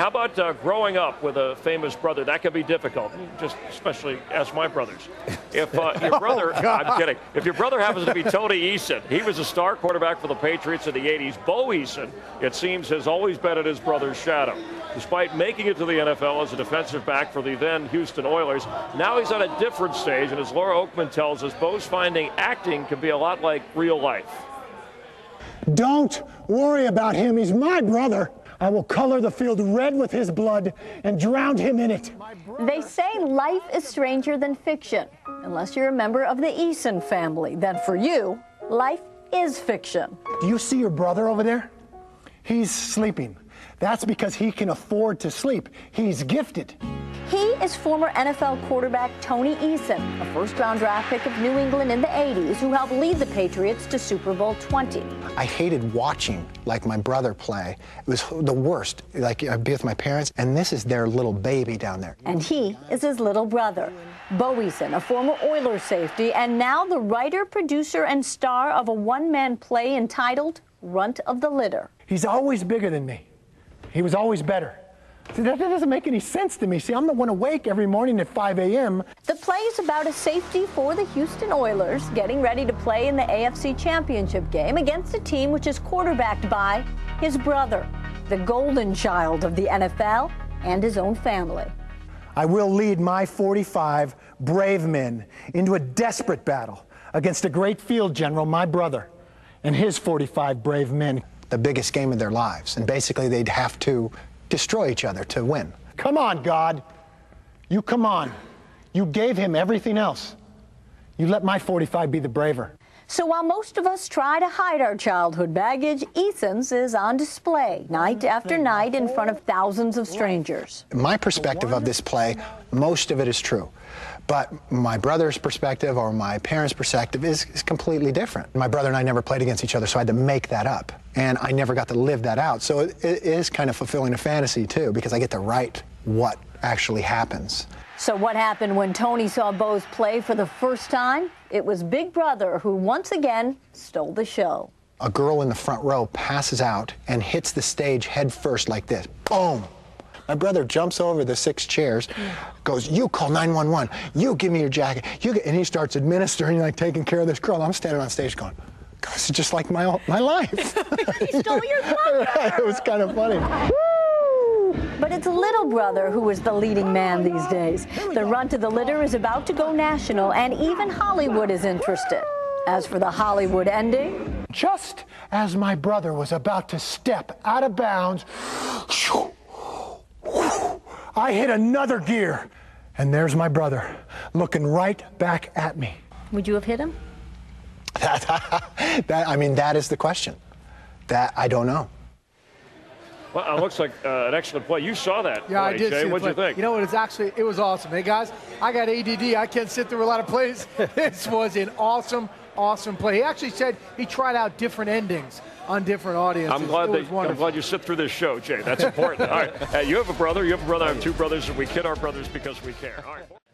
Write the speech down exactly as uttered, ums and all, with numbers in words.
How about uh, growing up with a famous brother? That could be difficult. Just especially ask my brothers. If uh, your brother, oh, I'm kidding. If your brother happens to be Tony Eason, he was a star quarterback for the Patriots in the eighties. Bo Eason, it seems, has always been in his brother's shadow. Despite making it to the N F L as a defensive back for the then Houston Oilers, now he's on a different stage. And as Laura Oakman tells us, Bo's finding acting can be a lot like real life. Don't worry about him. He's my brother. I will color the field red with his blood and drown him in it. They say life is stranger than fiction, unless you're a member of the Eason family. Then for you, life is fiction. Do you see your brother over there? He's sleeping. That's because he can afford to sleep. He's gifted. He is former N F L quarterback Tony Eason, a first-round draft pick of New England in the eighties, who helped lead the Patriots to Super Bowl twenty. I hated watching, like, my brother play. It was the worst. Like, I'd be with my parents, and this is their little baby down there. And he is his little brother, Bo Eason, a former Oilers safety, and now the writer, producer, and star of a one-man play entitled Runt of the Litter. He's always bigger than me. He was always better. See, that doesn't make any sense to me. See, I'm the one awake every morning at five A M The play is about a safety for the Houston Oilers getting ready to play in the A F C championship game against a team which is quarterbacked by his brother, the golden child of the N F L and his own family. I will lead my forty-five brave men into a desperate battle against a great field general, my brother, and his forty-five brave men. The biggest game of their lives, and basically they'd have to destroy each other to win. Come on, God. You come on. You gave him everything else. You let my forty-five be the braver. So while most of us try to hide our childhood baggage, Eason's is on display night after night in front of thousands of strangers. My perspective of this play, most of it is true. But my brother's perspective or my parents' perspective is, is completely different. My brother and I never played against each other, so I had to make that up. And I never got to live that out. So it, it is kind of fulfilling a fantasy, too, because I get to write what actually happens. So what happened when Tony saw Bo's play for the first time? It was Big Brother who once again stole the show. A girl in the front row passes out and hits the stage head first like this. Boom! My brother jumps over the six chairs, goes, you call nine one one, you give me your jacket, you get, and he starts administering, like, taking care of this girl. I'm standing on stage going, gosh, it's just like my, my life. He stole your brother. It was kind of funny. But it's little brother who is the leading man these days. The Runt of the Litter is about to go national, and even Hollywood is interested. As for the Hollywood ending... Just as my brother was about to step out of bounds, I hit another gear, and there's my brother looking right back at me. Would you have hit him? That, that I mean, that is the question. That, I don't know. Well, it looks like uh, an excellent play. You saw that. Yeah, play, I did. Jay. See What'd play. you think? You know what? It's actually, it was awesome. Hey, guys, I got A D D. I can't sit through a lot of plays. This was an awesome, awesome play. He actually said he tried out different endings on different audiences. I'm glad, that, I'm glad you sit through this show, Jay. That's important. All right. Uh, you have a brother. You have a brother. I have two brothers, and we kid our brothers because we care. All right.